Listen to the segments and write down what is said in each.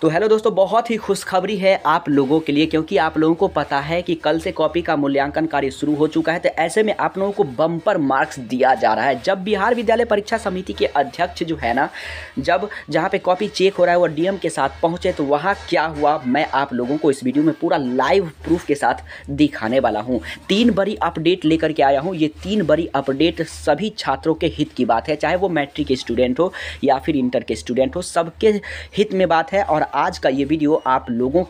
तो हेलो दोस्तों, बहुत ही खुशखबरी है आप लोगों के लिए, क्योंकि आप लोगों को पता है कि कल से कॉपी का मूल्यांकन कार्य शुरू हो चुका है। तो ऐसे में आप लोगों को बम्पर मार्क्स दिया जा रहा है। जब बिहार विद्यालय परीक्षा समिति के अध्यक्ष जो है ना, जब जहाँ पे कॉपी चेक हो रहा है वो डीएम के साथ पहुँचे, तो वहाँ क्या हुआ मैं आप लोगों को इस वीडियो में पूरा लाइव प्रूफ के साथ दिखाने वाला हूँ। 3 बड़ी अपडेट लेकर के आया हूँ। ये 3 बड़ी अपडेट सभी छात्रों के हित की बात है, चाहे वो मैट्रिक के स्टूडेंट हो या फिर इंटर के स्टूडेंट हो, सबके हित में बात है। और आज का ये वीडियो आप लोगों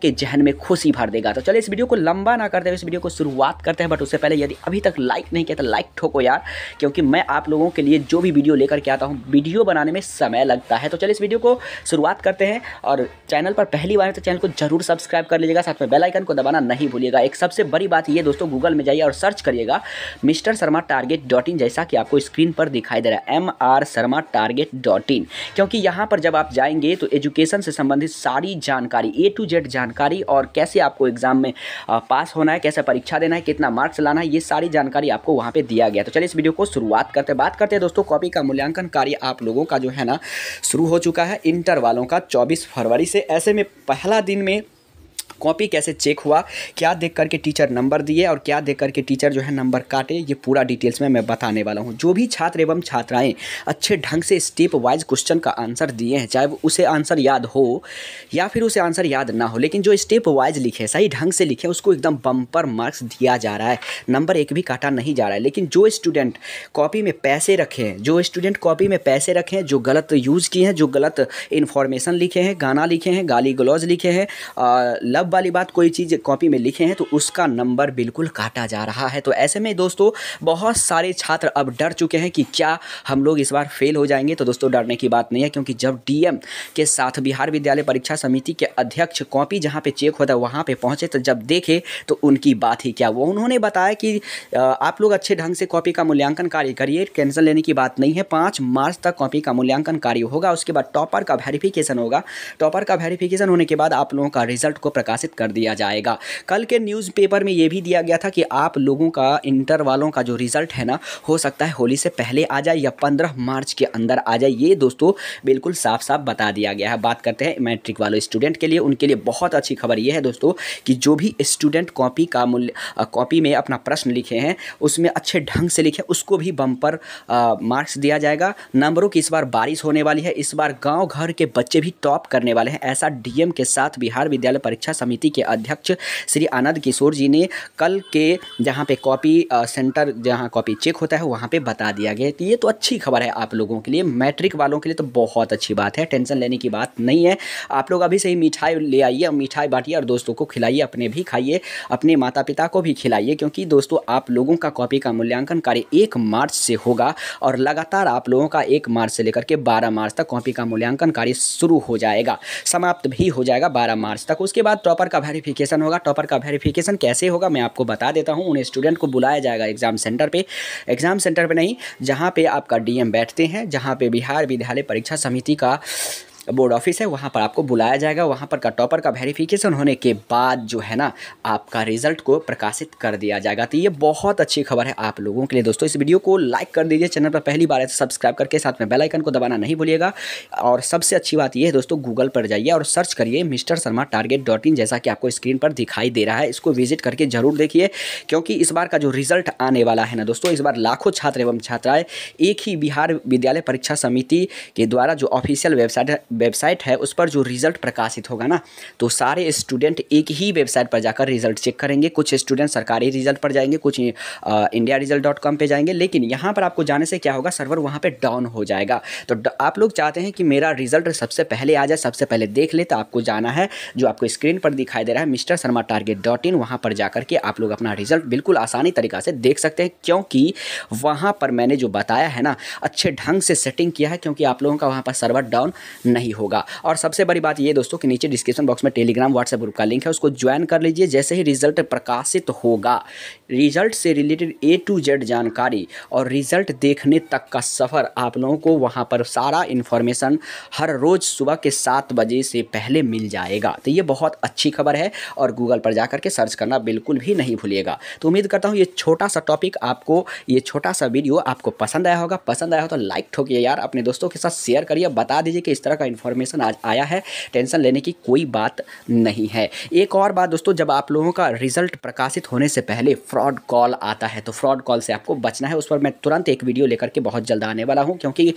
के जहन में खुशी भर देगा। तो चलिए इस वीडियो को लंबा ना करते हुए इस वीडियो को शुरुआत करते हैं। बट उससे पहले यदि अभी तक लाइक नहीं किया तो लाइक ठोको यार, क्योंकि मैं आप लोगों के लिए जो भी वीडियो लेकर के आता हूँ वीडियो बनाने में समय लगता है। तो चलिए इस वीडियो को शुरुआत करते हैं। और चैनल पर पहली बार है तो चैनल को जरूर सब्सक्राइब कर लीजिएगा, साथ में बेल आइकन को दबाना नहीं भूलिएगा। एक सबसे बड़ी बात ये दोस्तों, गूगल में जाइए और सर्च करिएगा मिस्टर शर्मा target.in, जैसा कि आपको स्क्रीन पर दिखाई दे रहा है MR शर्मा target.in, क्योंकि यहाँ पर जब आप जाएंगे तो एजुकेशन से संबंधित सारी जानकारी, A to Z जानकारी, और कैसे आपको एग्जाम में पास होना है, कैसे परीक्षा देना है, कितना मार्क्स लाना है, ये सारी जानकारी आपको वहाँ पे दिया गया। तो चलिए इस वीडियो को शुरुआत करते हैं। बात करते हैं दोस्तों, कॉपी का मूल्यांकन कार्य आप लोगों का जो है ना शुरू हो चुका है, इंटर वालों का 24 फरवरी से। ऐसे में पहला दिन में कॉपी कैसे चेक हुआ, क्या देख करके टीचर नंबर दिए और क्या देख करके टीचर जो है नंबर काटे, ये पूरा डिटेल्स में मैं बताने वाला हूँ। जो भी छात्र एवं छात्राएं अच्छे ढंग से स्टेप वाइज क्वेश्चन का आंसर दिए हैं, चाहे उसे आंसर याद हो या फिर उसे आंसर याद ना हो, लेकिन जो स्टेप वाइज लिखे, सही ढंग से लिखे, उसको एकदम बम्पर मार्क्स दिया जा रहा है। नंबर एक भी काटा नहीं जा रहा है। लेकिन जो स्टूडेंट कॉपी में पैसे रखे हैं, जो गलत यूज़ किए हैं, जो गलत इन्फॉर्मेशन लिखे हैं, गाना लिखे हैं, गाली गलौज लिखे हैं, लव वाली बात कोई चीज़ कॉपी में लिखे हैं, तो उसका नंबर बिल्कुल काटा जा रहा है। तो ऐसे में दोस्तों बहुत सारे छात्र अब डर चुके हैं कि क्या हम लोग इस बार फेल हो जाएंगे। तो दोस्तों डरने की बात नहीं है, क्योंकि जब डीएम के साथ बिहार विद्यालय परीक्षा समिति के अध्यक्ष कॉपी जहां पे चेक होता है वहां पे पहुंचे, तो जब देखे तो उनकी बात ही क्या। वो उन्होंने बताया कि आप लोग अच्छे ढंग से कॉपी का मूल्यांकन कार्य करिए, टेंशन लेने की बात नहीं है। 5 मार्च तक कॉपी का मूल्यांकन कार्य होगा, उसके बाद टॉपर का वेरिफिकेशन होगा। टॉपर का वेरिफिकेशन होने के बाद आप लोगों का रिजल्ट को प्रकाशित कर दिया जाएगा। कल के न्यूज़पेपर में ये भी दिया गया था कि आप लोगों का इंटर वालों का जो रिजल्ट है ना, हो सकता है होली से पहले आ जाए या 15 मार्च के अंदर आ जाए। ये दोस्तों बिल्कुल साफ साफ बता दिया गया है। बात करते हैं मैट्रिक वालों स्टूडेंट के लिए, उनके लिए बहुत अच्छी खबर ये है दोस्तों कि जो भी स्टूडेंट कॉपी में अपना प्रश्न लिखे हैं, उसमें अच्छे ढंग से लिखे, उसको भी बम्पर मार्क्स दिया जाएगा। नंबरों की इस बार बारिश होने वाली है। इस बार गाँव घर के बच्चे भी टॉप करने वाले हैं, ऐसा डीएम के साथ बिहार विद्यालय परीक्षा समिति के अध्यक्ष श्री आनंद किशोर जी ने कल के जहां पे कॉपी सेंटर जहां कॉपी चेक होता है वहां पे बता दिया गया। तो ये तो अच्छी खबर है आप लोगों के लिए, मैट्रिक वालों के लिए तो बहुत अच्छी बात है। टेंशन लेने की बात नहीं है। आप लोग अभी से ही मिठाई ले आइए, मिठाई बांटिए और दोस्तों को खिलाइए, अपने भी खाइए, अपने माता पिता को भी खिलाइए, क्योंकि दोस्तों आप लोगों का कॉपी का मूल्यांकन कार्य 1 मार्च से होगा और लगातार आप लोगों का 1 मार्च से लेकर के 12 मार्च तक कॉपी का मूल्यांकन कार्य शुरू हो जाएगा, समाप्त भी हो जाएगा 12 मार्च तक। उसके बाद टॉपर का वेरिफिकेशन होगा। टॉपर का वेरिफिकेशन कैसे होगा मैं आपको बता देता हूं। उन स्टूडेंट को बुलाया जाएगा एग्ज़ाम सेंटर पे नहीं, जहां पे आपका डीएम बैठते हैं, जहां पे बिहार विद्यालय परीक्षा समिति का बोर्ड ऑफिस है, वहाँ पर आपको बुलाया जाएगा। वहाँ पर का टॉपर का वेरिफिकेशन होने के बाद जो है ना आपका रिजल्ट को प्रकाशित कर दिया जाएगा। तो ये बहुत अच्छी खबर है आप लोगों के लिए दोस्तों। इस वीडियो को लाइक कर दीजिए, चैनल पर पहली बार है तो सब्सक्राइब करके साथ में बेल आइकन को दबाना नहीं भूलिएगा। और सबसे अच्छी बात यह है दोस्तों, गूगल पर जाइए और सर्च करिए मिस्टर शर्मा target.in, जैसा कि आपको स्क्रीन पर दिखाई दे रहा है। इसको विजिट करके जरूर देखिए, क्योंकि इस बार का जो रिजल्ट आने वाला है ना दोस्तों, इस बार लाखों छात्र एवं छात्राएँ एक ही बिहार विद्यालय परीक्षा समिति के द्वारा जो ऑफिशियल वेबसाइट है उस पर जो रिजल्ट प्रकाशित होगा ना, तो सारे स्टूडेंट एक ही वेबसाइट पर जाकर रिजल्ट चेक करेंगे। कुछ स्टूडेंट सरकारी रिजल्ट पर जाएंगे, कुछ indiaresult.com पे जाएंगे, लेकिन यहाँ पर आपको जाने से क्या होगा, सर्वर वहाँ पे डाउन हो जाएगा। तो आप लोग चाहते हैं कि मेरा रिजल्ट सबसे पहले आ जाए, सबसे पहले देख ले, तो आपको जाना है जो आपको स्क्रीन पर दिखाई दे रहा है मिस्टर शर्मा target.in, वहाँ पर जाकर के आप लोग अपना रिजल्ट बिल्कुल आसानी तरीका से देख सकते हैं, क्योंकि वहाँ पर मैंने जो बताया है ना अच्छे ढंग से सेटिंग किया है, क्योंकि आप लोगों का वहाँ पर सर्वर डाउन नहीं होगा। और सबसे बड़ी बात ये दोस्तों कि नीचे डिस्क्रिप्शन बॉक्स में टेलीग्राम व्हाट्सएप ग्रुप का लिंक है, उसको ज्वाइन कर लीजिए। जैसे ही रिजल्ट प्रकाशित होगा, रिजल्ट से रिलेटेड A to Z जानकारी और रिजल्ट देखने तक का सफ़र आप लोगों को वहां पर सारा इन्फॉर्मेशन हर रोज़ सुबह के 7 बजे से पहले मिल जाएगा। तो ये बहुत अच्छी खबर है और गूगल पर जाकर के सर्च करना बिल्कुल भी नहीं भूलिएगा। तो उम्मीद करता हूँ ये छोटा सा टॉपिक आपको, ये छोटा सा वीडियो आपको पसंद आया होगा। पसंद आया हो तो लाइक ठोकिए यार, अपने दोस्तों के साथ शेयर करिए, बता दीजिए कि इस तरह का इन्फॉर्मेशन आज आया है, टेंशन लेने की कोई बात नहीं है। एक और बात दोस्तों, जब आप लोगों का रिजल्ट प्रकाशित होने से पहले फ्रॉड कॉल आता है तो फ्रॉड कॉल से आपको बचना है। उस पर मैं तुरंत एक वीडियो लेकर के बहुत जल्द आने वाला हूँ, क्योंकि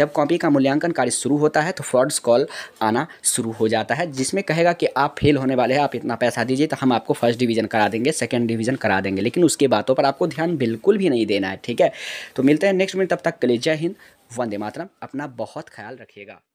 जब कॉपी का मूल्यांकन कार्य शुरू होता है तो फ्रॉड्स कॉल आना शुरू हो जाता है, जिसमें कहेगा कि आप फेल होने वाले हैं, आप इतना पैसा दीजिए तो हम आपको फर्स्ट डिवीज़न करा देंगे, सेकंड डिवीज़न करा देंगे। लेकिन उसके बातों पर आपको ध्यान बिल्कुल भी नहीं देना है, ठीक है। तो मिलते हैं नेक्स्ट में, तब तक के लिए जय हिंद, वंदे मातरम। अपना बहुत ख्याल रखिएगा।